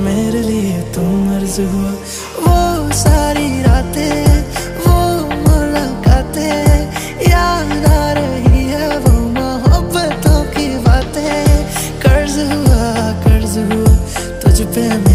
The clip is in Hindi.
मेरे लिए तुम अर्ज हुआ। वो सारी रातें वो मुलाकातें याद आ रही है, वो मोहब्बतों की बातें। कर्ज हुआ तुझ पे।